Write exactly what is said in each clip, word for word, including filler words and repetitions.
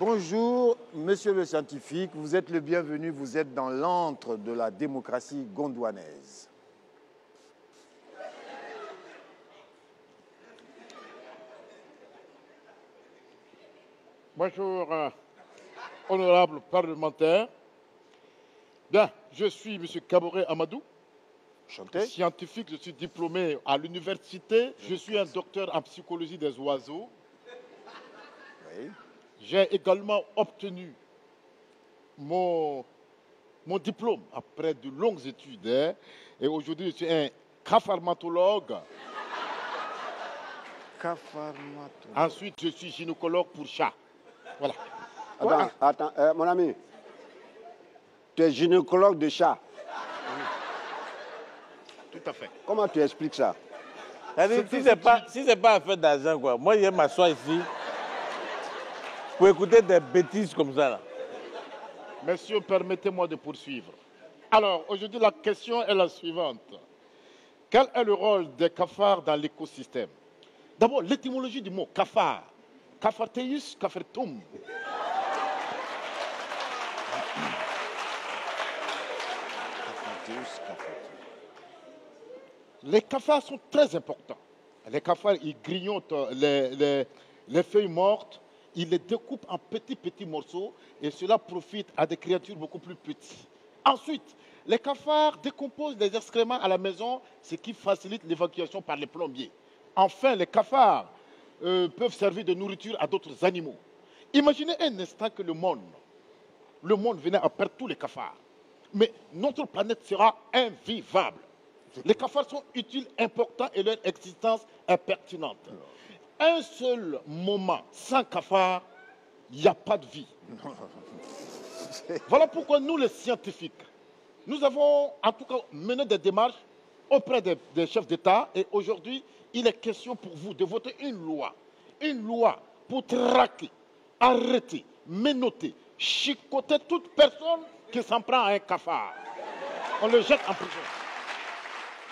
Bonjour, monsieur le scientifique, vous êtes le bienvenu, vous êtes dans l'antre de la démocratie gondwanaise. Bonjour, euh, honorable parlementaire. Bien, je suis monsieur Kaboré Amadou. Chanté. Scientifique, je suis diplômé à l'université. Je suis un docteur en psychologie des oiseaux. Oui. J'ai également obtenu mon, mon diplôme après de longues études. Hein. Et aujourd'hui, je suis un cafardologue. Cafardologue. Ensuite, je suis gynécologue pour chat. Voilà. Attends, voilà. attends euh, mon ami, tu es gynécologue de chat. Tout à fait. Comment tu expliques ça? C'est-à-dire, si ce n'est pas, si c'est pas affaire d'argent, quoi. Moi, je m'assois ici pour écouter des bêtises comme ça. Là. Monsieur, permettez-moi de poursuivre. Alors, aujourd'hui, la question est la suivante. Quel est le rôle des cafards dans l'écosystème? D'abord, l'étymologie du mot cafard. Cafarteus, cafartum. Cafarteus, cafartum. Les cafards sont très importants. Les cafards, ils grignotent les, les, les feuilles mortes, ils les découpent en petits, petits morceaux et cela profite à des créatures beaucoup plus petites. Ensuite, les cafards décomposent les excréments à la maison, ce qui facilite l'évacuation par les plombiers. Enfin, les cafards euh, peuvent servir de nourriture à d'autres animaux. Imaginez un instant que le monde, le monde venait à perdre tous les cafards. Mais notre planète sera invivable. Les cafards sont utiles, importants et leur existence est pertinente. Un seul moment sans cafards, il n'y a pas de vie. Voilà pourquoi nous, les scientifiques, nous avons en tout cas mené des démarches auprès des, des chefs d'État et aujourd'hui, il est question pour vous de voter une loi. Une loi pour traquer, arrêter, menoter, chicoter toute personne qui s'en prend à un cafard. On le jette en prison.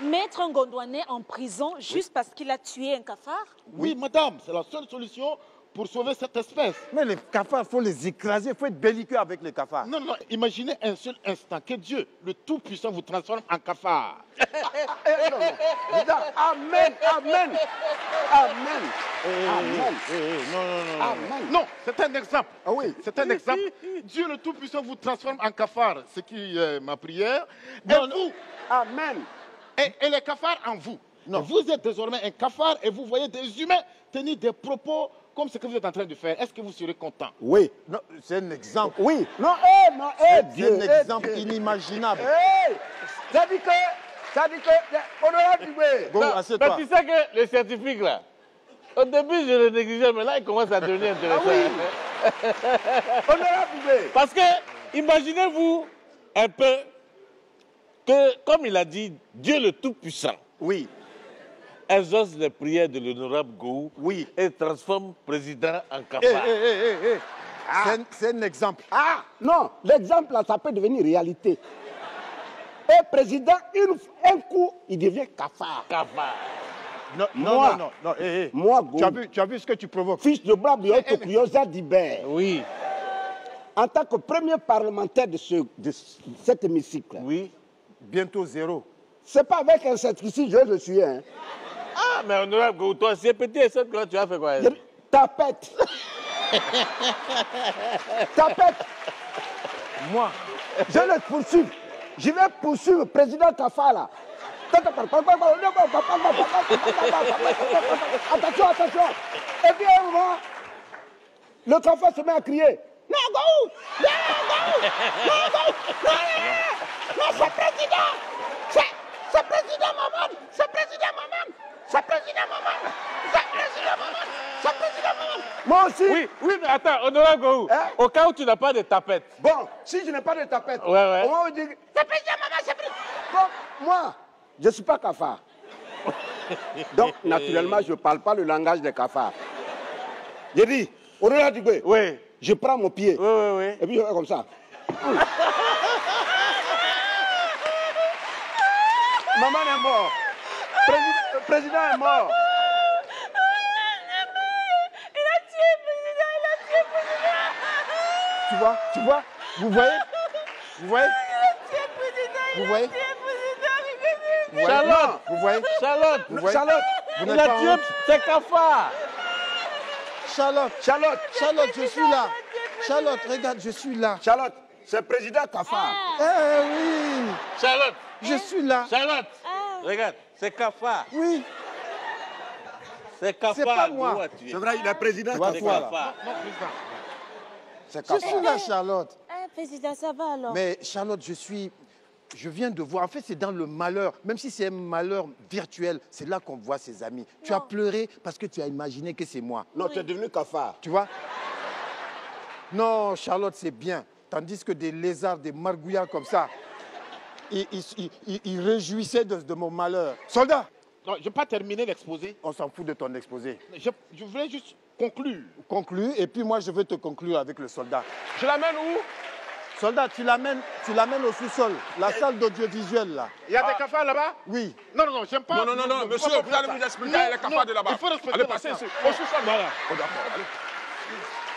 Mettre un Gondwanais en prison juste oui. parce qu'il a tué un cafard? Oui, oui madame, c'est la seule solution pour sauver cette espèce. Mais les cafards, il faut les écraser, il faut être belliqueux avec les cafards. Non, non, imaginez un seul instant que Dieu, le Tout-Puissant, vous transforme en cafard. non, non. Amen, amen, amen, eh, amen. Eh, eh, non, non, non, amen. Non, c'est un exemple. Ah oui, c'est un exemple. Dieu, le Tout-Puissant, vous transforme en cafard, ce qui est ma prière. Non, non. Vous, amen. Et, et les cafards en vous. Non. Vous êtes désormais un cafard et vous voyez des humains tenir des propos comme ce que vous êtes en train de faire. Est-ce que vous serez content? Oui. C'est un exemple. Oui. Non, eh, non, eh, Dieu. C'est un exemple Dieu. Inimaginable. Eh, ça dit que, ça dit que, on aura du bruit. Bon, assieds-toi. Tu sais que les scientifiques, là, au début, je les négligeais, mais là, ils commencent à devenir intéressants. Ah oui. On aura du bruit. Parce que, imaginez-vous un peu. Que, comme il a dit, Dieu le Tout-Puissant oui. exauce les prières de l'honorable Gohou oui. et transforme président en cafard. Hey, hey, hey, hey. ah. C'est un exemple. Ah non, l'exemple, ça peut devenir réalité. Et président, une, un coup, il devient cafard. Cafard. Non, moi, non, non, non. Hey, hey. Moi, Gohou. Tu as vu, tu as vu ce que tu provoques. Fils de Blabiot, hey, hey, Kluosa d'Ibert. Oui. En tant que premier parlementaire de, ce, de cet hémicycle. Oui. Bientôt zéro. C'est pas avec un certificat, je le suis. Hein. Ah, mais honorable Gohou, toi, c'est petit et cette tu as fait quoi? Tapette. Tapette. Moi. Je le poursuis. Je vais poursuivre le président Tafa, là. Attention, attention. Et puis, on voit, le Tafa se met à crier. Non, Gohou! Non, Gohou! Non, Gohou! Non, non, non! C'est président! C'est président Maman! C'est président Maman! C'est président Maman! C'est président Maman! C'est président Maman! Moi aussi! Oui, oui, mais attends, honorable Gohou, hein? Au cas où tu n'as pas de tapette. Bon, si je n'ai pas de tapette, ouais, ouais. on va vous dire... C'est président Maman! C'est président... Bon, moi, je ne suis pas cafard. Donc, naturellement, je ne parle pas le langage des cafards. J'ai dit, Aurélien Dubé. Oui. Je prends mon pied. Oui, oui, oui. Et puis je fais comme ça. Mmh. Maman est morte. Le président est mort. Il a tué le président. Il a tué le président. tu vois, tu vois, vous voyez, vous voyez, vous voyez, Charlotte, vous voyez, Charlotte, vous voyez, Charlotte, vous n'êtes pas honte. C'est Kaffa. Charlotte, Charlotte, Charlotte, je suis là. Charlotte, regarde, je suis là. Charlotte, c'est président Kaffa. Eh oui. Charlotte, je suis là. Charlotte, regarde, c'est Kaffa. Oui. C'est Kaffa, moi. C'est vrai, il est président Kaffa. Je suis là, Charlotte. Ah, président, ça va alors. Mais Charlotte, je suis... Je viens de voir. En fait, c'est dans le malheur. Même si c'est un malheur virtuel, c'est là qu'on voit ses amis. Non. Tu as pleuré parce que tu as imaginé que c'est moi. Non, oui. Tu es devenu cafard. Tu vois? Non, Charlotte, c'est bien. Tandis que des lézards, des margouillards comme ça, ils, ils, ils, ils, ils réjouissaient de, de mon malheur. Soldat! Non, je n'ai pas terminé l'exposé. On s'en fout de ton exposé. Je, je voulais juste conclure. Conclure, et puis moi, je veux te conclure avec le soldat. Je l'amène où? Soldat, tu l'amènes au sous-sol, la et... salle d'audiovisuel, là. Il y a des ah. cafards là-bas? Oui. Non, non, non, j'aime pas. Non, non, non, non, non monsieur, vous allez nous expliquer les cafards de là-bas. Il faut respecter. Allez, passez au sous-sol. Voilà. Oh, d'accord, allez.